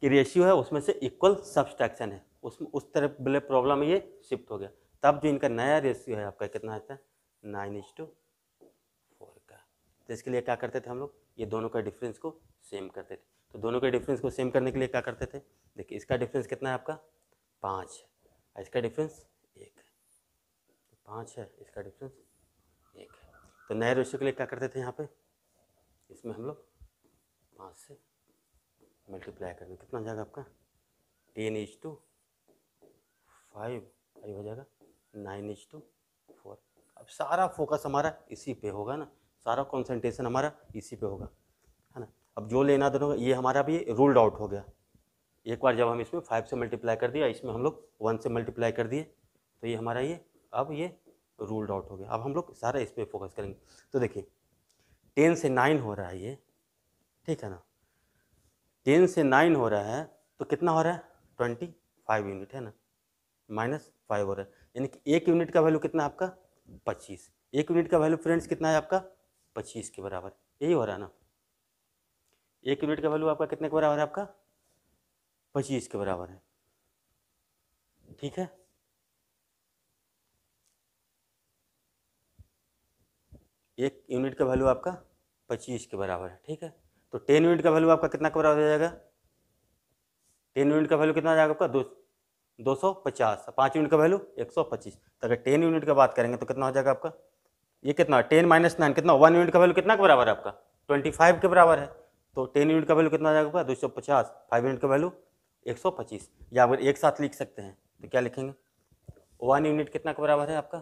कि रेशियो है उसमें से इक्वल सब्सट्रैक्शन है, उसमें उस तरफ वाले प्रॉब्लम में ये शिफ्ट हो गया, तब जो इनका नया रेशियो है आपका कितना आता है 9:4 का। तो इसके लिए क्या करते थे हम लोग, ये दोनों का डिफरेंस को सेम करते थे। तो दोनों के डिफरेंस को सेम करने के लिए क्या करते थे, देखिए इसका डिफरेंस कितना है आपका 5 है, इसका डिफरेंस 1 है, 5 है, इसका डिफरेंस 1 है, तो नए रेशियो के लिए क्या करते थे यहाँ पे इसमें हम लोग 5 से मल्टीप्लाई करेंगे, कितना हो जाएगा आपका 10:5 हो जाएगा 9:4। अब सारा फोकस हमारा इसी पे होगा ना, सारा कंसंट्रेशन हमारा इसी पे होगा, है ना। अब जो लेना देना ये हमारा भी रूल्ड आउट हो गया, एक बार जब हम इसमें 5 से मल्टीप्लाई कर दिया, इसमें हम लोग 1 से मल्टीप्लाई कर दिए तो ये हमारा ये अब ये रूल्ड आउट हो गया। अब हम लोग सारा इस पर फोकस करेंगे। तो देखिए 10 से 9 हो रहा है ये, ठीक है ना, 10 से 9 हो रहा है तो कितना हो रहा है 25 यूनिट, है ना, -5 हो रहा है, यानी कि एक यूनिट का वैल्यू कितना आपका 25, एक यूनिट का वैल्यू फ्रेंड्स कितना है आपका 25 के बराबर, यही हो रहा है ना, एक यूनिट का वैल्यू आपका कितने के बराबर है आपका 25 के बराबर है, ठीक है। एक यूनिट का वैल्यू आपका 25 के बराबर है, ठीक है। तो 10 यूनिट का वैल्यू आपका कितना के बराबर हो जाएगा, 10 यूनिट का वैल्यू कितना जाएगा आपका 250, 5 यूनिट का वैल्यू 125। तो अगर 10 यूनिट का बात करेंगे तो कितना हो जाएगा आपका ये कितना 10 - 9 कितना 1 यूनिट का वैल्यू कितना के बराबर है आपका 25 के बराबर है। तो 10 यूनिट का वैल्ू कितना आ जाएगा आपका 250, 5 यूनिट का वैल्यू 125, या अगर एक साथ लिख सकते हैं तो क्या लिखेंगे 1 यूनिट कितना के बराबर है आपका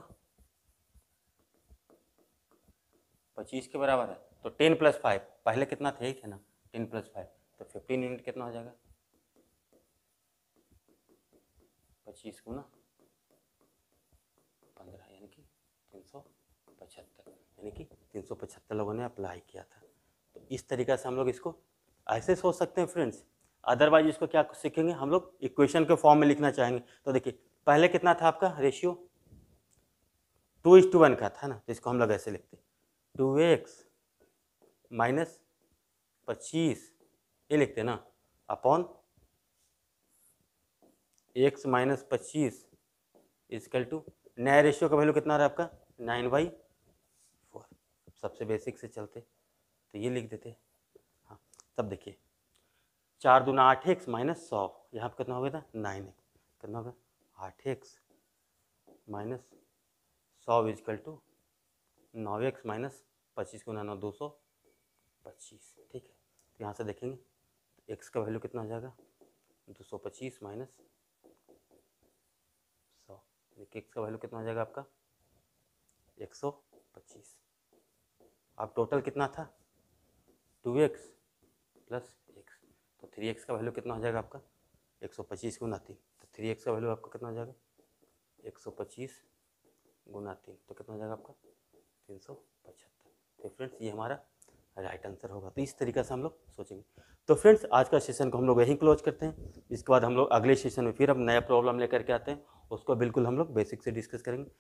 25 के बराबर है। तो 10 + 5 पहले कितना था एक, है ना, 10 + 5 तो 15 यूनिट कितना हो जाएगा 25 × 15 यानी कि 375, यानी कि 375 लोगों ने अप्लाई किया था। तो इस तरीका से हम लोग इसको ऐसे सोच सकते हैं फ्रेंड्स। अदरवाइज इसको क्या सीखेंगे हम लोग इक्वेशन के फॉर्म में लिखना चाहेंगे। तो देखिए पहले कितना था आपका रेशियो 2:1 का था ना, तो इसको हम लोग ऐसे लिखते हैं 2x - 25 ये लिखते ना अपॉन x - 25 इजकल टू नया रेशियो का वैल्यू कितना रहा आपका 9/4। सबसे बेसिक से चलते तो ये लिख देते, हाँ। तब देखिए 4×8x - 100 यहाँ पर कितना हो गया था 9x, कितना होगा 8x minus 100 equal to 9x minus 25 गुना 9 225। ठीक है, तो यहाँ से देखेंगे x का वैल्यू कितना हो जाएगा 225 माइनस 100। देखिए x का वैल्यू कितना हो जाएगा आपका 125। अब टोटल कितना था 2x प्लस x, तो 3x का वैल्यू कितना हो जाएगा आपका 125 गुना 3। तो 3x का वैल्यू आपका कितना हो जाएगा 125 गुना 3, तो कितना हो जाएगा आपका 375। तो फ्रेंड्स ये हमारा राइट आंसर होगा। तो इस तरीके से हम लोग सोचेंगे। तो फ्रेंड्स आज का सेशन को हम लोग यहीं क्लोज करते हैं। इसके बाद हम लोग अगले सेशन में फिर हम नया प्रॉब्लम लेकर के आते हैं, उसको बिल्कुल हम लोग बेसिक से डिस्कस करेंगे।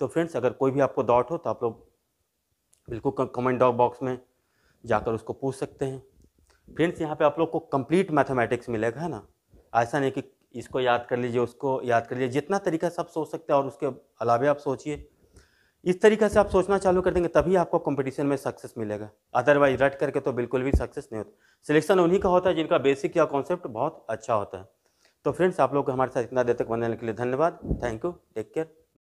तो फ्रेंड्स अगर कोई भी आपको डाउट हो तो आप लोग बिल्कुल कमेंट बॉक्स में जाकर उसको पूछ सकते हैं। फ्रेंड्स यहाँ पे आप लोग को कंप्लीट मैथमेटिक्स मिलेगा, है ना। ऐसा नहीं कि इसको याद कर लीजिए उसको याद कर लीजिए, जितना तरीका से आप सोच सकते हैं और उसके अलावा आप सोचिए। इस तरीके से आप सोचना चालू कर देंगे तभी आपको कंपटीशन में सक्सेस मिलेगा, अदरवाइज रट करके तो बिल्कुल भी सक्सेस नहीं होता। सिलेक्शन उन्हीं का होता है जिनका बेसिक या कॉन्सेप्ट बहुत अच्छा होता है। तो फ्रेंड्स आप लोग हमारे साथ इतना देर तक बनने के लिए धन्यवाद। Thank you, take care.